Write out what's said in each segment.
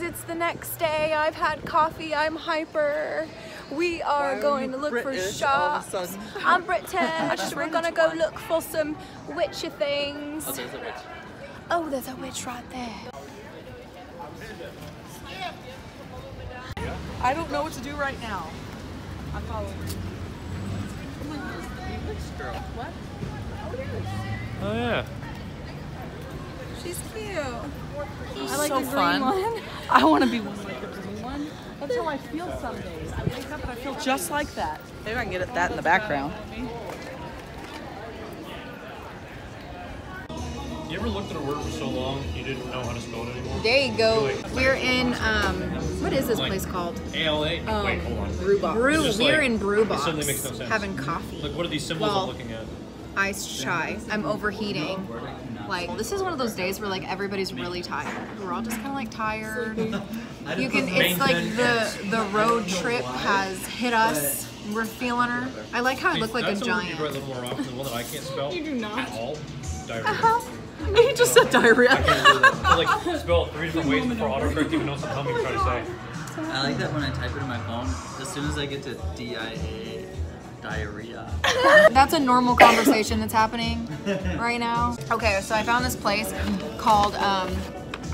because it's the next day. I've had coffee. I'm hyper. We are going to look for shops. I'm British. We're gonna go look for some witchy things. Oh, there's a witch. Oh, there's a witch right there. I don't know what to do right now. I'm following. Girl. What? Oh yeah. She's cute. He's I like so the fun. One. I want to be one like the green one. That's how I feel some days. I wake up and I feel just like that. Maybe I can get at that in the background. You ever looked at a word for so long you didn't know how to spell it anymore? There you go. We're in what is this place called? ALA. Wait, hold on. Brewbox. We're in Brewbox. No having coffee. Like, what are these symbols I'm looking at? Ice chai. I'm overheating. Like, this is one of those days where like everybody's really tired. We're all just kind of like tired. You can. It's like the road trip has hit us. We're feeling her. I like how I look like a giant. I can't spell. You do not. He just said diarrhea. I can't do that. I like spell three different ways before autocorrect even knows what I'm trying to say. I like that when I type it in my phone. As soon as I get to D-I-A, diarrhea. That's a normal conversation that's happening right now. Okay, so I found this place called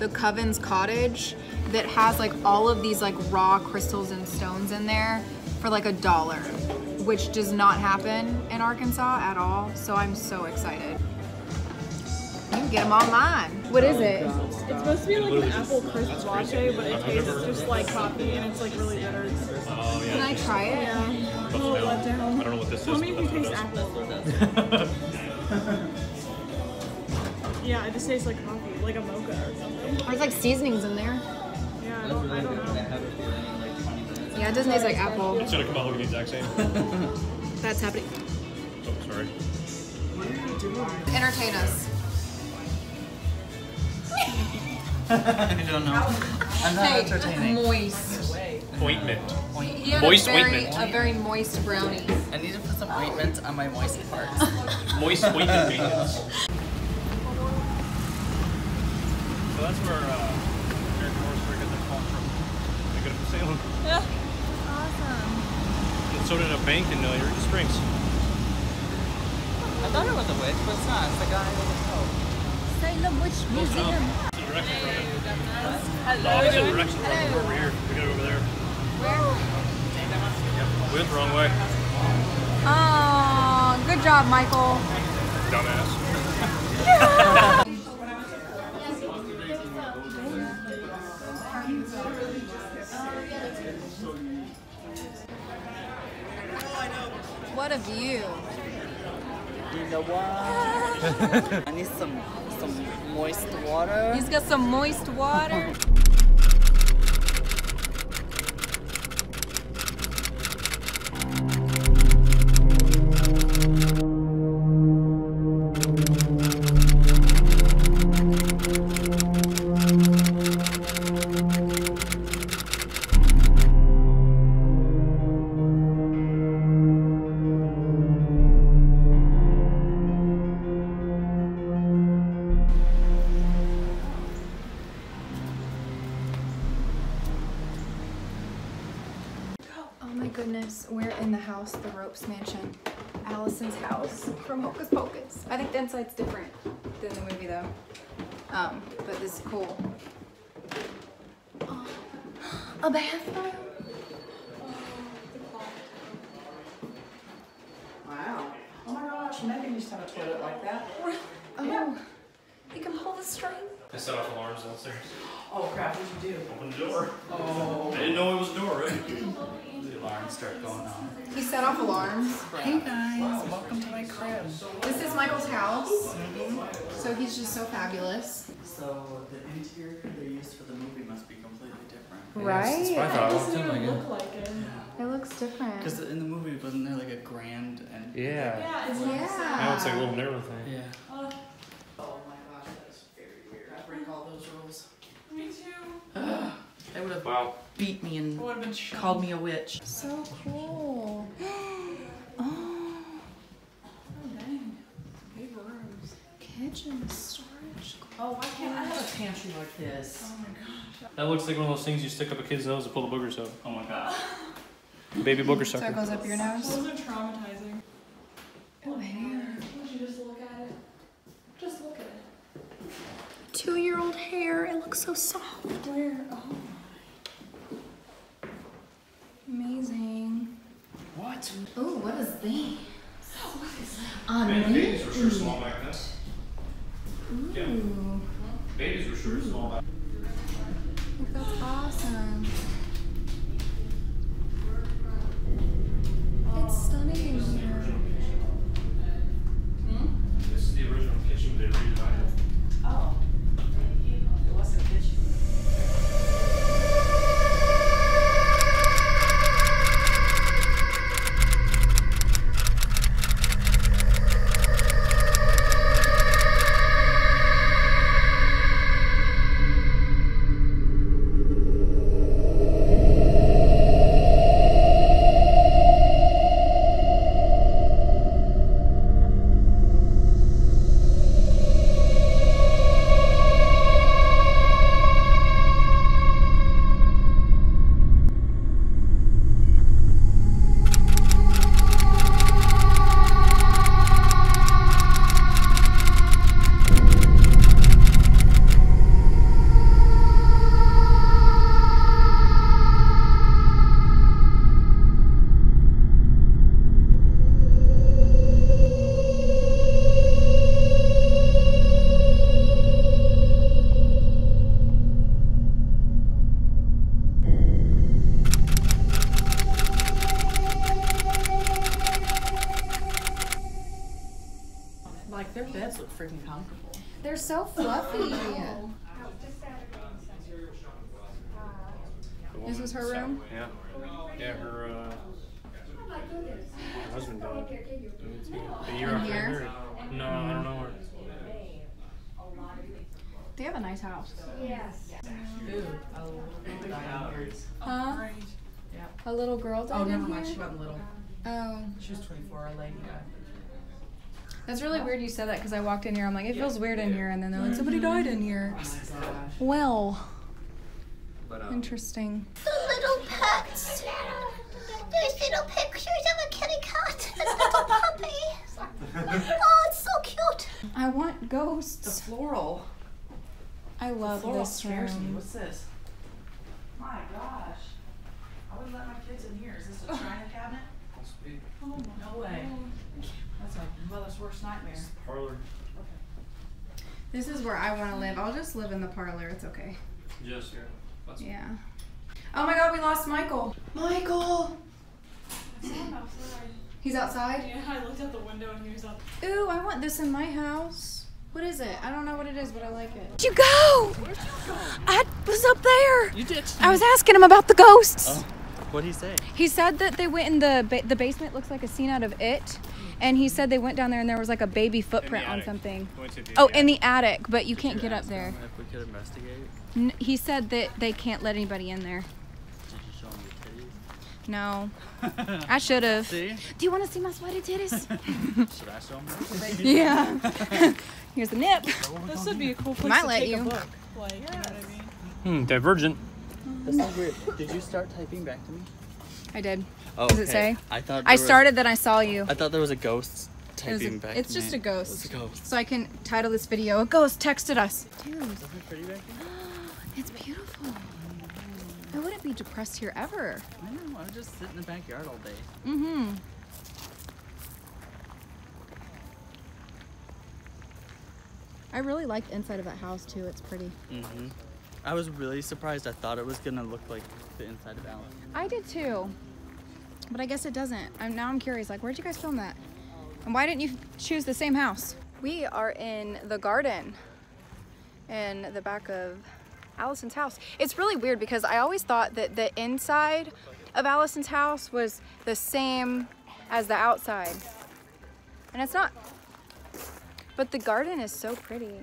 the Coven's Cottage that has like all of these like raw crystals and stones in there for like $1, which does not happen in Arkansas at all. So I'm so excited. You can get them online. What is it? It's supposed to be like an apple crisp latte, but it tastes just like coffee and it's like really bitter. Yeah. Can I try it? Yeah. Oh, let down. I don't know what this is. Tell me if you taste apple. Yeah, it just tastes like coffee, like a mocha or something. There's like seasonings in there. Yeah, I don't know. Yeah, it doesn't taste like apple. It's gonna come out looking the exact same. That's happening. Oh, sorry. What are you doing? Entertain us. I don't know. I'm not entertaining. Moist. Ointment. Moist ointment. A very moist brownie. I need to put some ointments on my moist parts. Moist ointment maintenance. So that's where American Horror Story got their call from. They got it from Salem. Yeah. Awesome. And so did a bank in Eureka Springs. I thought it was a witch, but it's not. It's a guy with a coat. Salem Witch Museum. It's a direction from it. Hello. It's a direction from it. We're here. We gotta go over there. Where? Yep. We went the wrong way. Oh, good job, Michael. Dumbass. What a view. You know what? I need some moist water. He's got some moist water. We're in the house, the Ropes Mansion, Allison's house from Hocus Pocus. I think the inside's different than the movie though, but this is cool. Oh, a bathroom? Wow. Oh my gosh, Megan used to have a toilet like that. Oh, yeah. You can pull the string. I set off alarms downstairs. Oh crap, what did you do? Open the door. Oh. I didn't know it was a door, right? Alarms start going on. He set off alarms. Hey guys, welcome to my crib. This is Michael's house. So he's just so fabulous. So the interior they used for the movie must be completely different. Right? Yeah, it doesn't even look like it. It looks different. Because in the movie, wasn't there like a grand and... Yeah. Yeah, it's now it's like a little narrow thing. Yeah. Oh my gosh, that's very weird. I break all those rules. Me too. They would have beat me and called me a witch. So cool. Oh dang. Big rooms. Kitchen storage. Oh, why can't I have a pantry like this? Oh my gosh. That looks like one of those things you stick up a kid's nose to pull the boogers out. Oh my gosh. Baby booger sucker. So it goes up your nose? Those are traumatizing. Oh, hair. Would you just look at it? Just look at it. 2-year-old hair. It looks so soft. Where? Oh my. Amazing. What? Oh, what is this? What is that? Man, babies were sure small back then. Ooh. Yeah. Babies were sure small back then. That's awesome. It's stunning. This is the original kitchen. Hmm? This is the original kitchen they redesigned it. Oh. It was a kitchen. They're so fluffy. Oh. This is her room? Yeah. Yeah, her husband died. A year after her. No, I don't know her. They have a nice house. Yes. Dude, a little out. Huh? Yeah. A little girl died. Oh, never mind. She wasn't little. Oh. She was 24, a lady died. That's really weird you said that because I walked in here, I'm like, it feels weird in here, and then they're like, somebody died in here. Oh well, but, interesting. The little pets! There's little pictures of a kitty cat and a little puppy! Oh, it's so cute! I want ghosts. The floral. I love this room. What's this? My gosh. I wouldn't let my kids in here. Is this a china cabinet? Oh, no way. That's my mother's worst nightmare. Parlor. Okay. This is where I want to live. I'll just live in the parlor. It's okay. Just here. That's yeah. Oh my God, we lost Michael. Michael. He's outside. Yeah, I looked out the window and he was up. Ooh, I want this in my house. What is it? I don't know what it is, but I like it. Where'd you go? I was up there. You did. I was asking him about the ghosts. Oh. What did he say? He said that they went in the basement. Looks like a scene out of It. And he said they went down there and there was like a baby footprint on something. Oh, in the attic, but you can't get up there. If we could investigate. He said that they can't let anybody in there. Did you show him your titties? No. I should have. See? Do you want to see my sweaty titties? Should I show him that? Yeah. Here's the nip. This would be a cool place to take a book. Like, you know what I mean? Hmm, Divergent. That sounds weird. Did you start typing back to me? I did. Oh, does it say? I thought I started, then I saw you. I thought there was a ghost typing back. It's just a ghost. It's a ghost. So I can title this video, "A Ghost Texted Us." Dude. Isn't it pretty back here? It's beautiful. I wouldn't be depressed here ever. I know. I would just sit in the backyard all day. Mm-hmm. I really like the inside of that house, too. It's pretty. Mm-hmm. I was really surprised. I thought it was gonna look like the inside of Alan. I did too, but I guess it doesn't. Now I'm curious, like, where'd you guys film that? And why didn't you choose the same house? We are in the garden in the back of Allison's house. It's really weird because I always thought that the inside of Allison's house was the same as the outside. And it's not, but the garden is so pretty.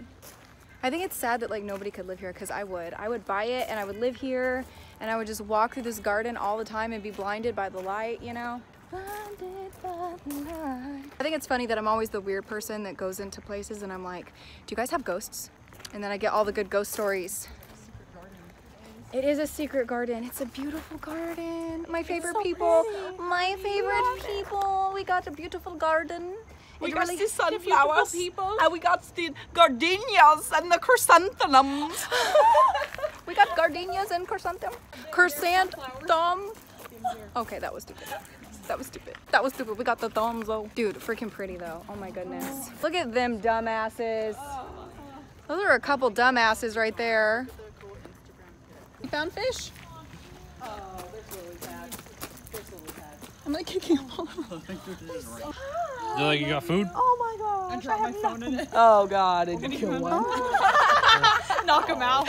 I think it's sad that like nobody could live here because I would buy it and I would live here and I would just walk through this garden all the time and be blinded by the light, you know? Blinded by the light. I think it's funny that I'm always the weird person that goes into places and I'm like, do you guys have ghosts? and then I get all the good ghost stories. It is a secret garden. It's a beautiful garden. My favorite people. My favorite people. We got a beautiful garden. We got the sunflowers and we got the gardenias and the chrysanthemums. We got gardenias and chrysanthemum. Chrysanthemum. Okay, that was stupid. That was stupid. That was stupid. We got the thumbs though. Dude, freaking pretty though. Oh my goodness. Look at them dumbasses. Those are a couple dumbasses right there. You found fish? Oh, there's lily pads. There's lily pads. I'm like kicking them all over. They're like, you got food? Oh my god. I dropped my phone in it. Oh god, it didn't kill one. Knock them out.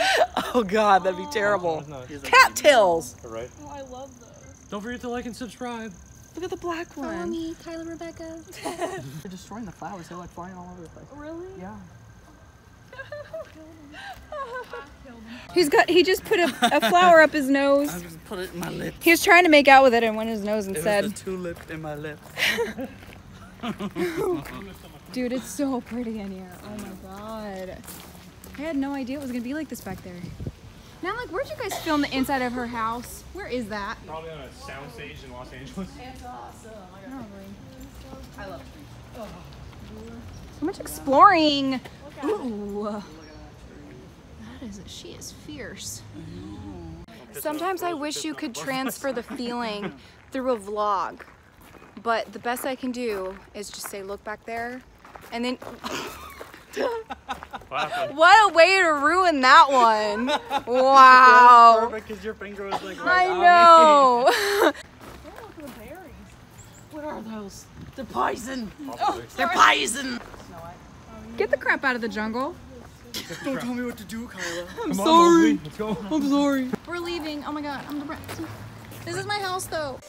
Oh god, that'd be terrible. Cattails! Right. Oh, I love those. Don't forget to like and subscribe. Look at the black one. Follow me, Kyla, Rebecca. They're destroying the flowers. They're like flying all over the place. Really? Yeah. He just put a flower up his nose. I just put it in my lips. He was trying to make out with it and went in his nose and said, "It was a tulip in my lips." Dude, it's so pretty in here. Oh my god. I had no idea it was gonna be like this back there. Now, like, where'd you guys film the inside of her house? Where is that? Probably on a soundstage in Los Angeles. It's awesome. Probably. I love trees. Oh. So much exploring. Ooh. She is fierce. Sometimes I wish you could transfer the feeling through a vlog, but the best I can do is just say, "Look back there," and then what a way to ruin that one. Wow. Perfect, because your finger was like right on me. I know. Look at the berries. What are those? They're poison. Oh, they're poison. Get the crap out of the jungle. Don't tell me what to do, Kyla. I'm sorry. Let's go. I'm sorry. We're leaving. Oh my god, I'm depressed. This is my house though.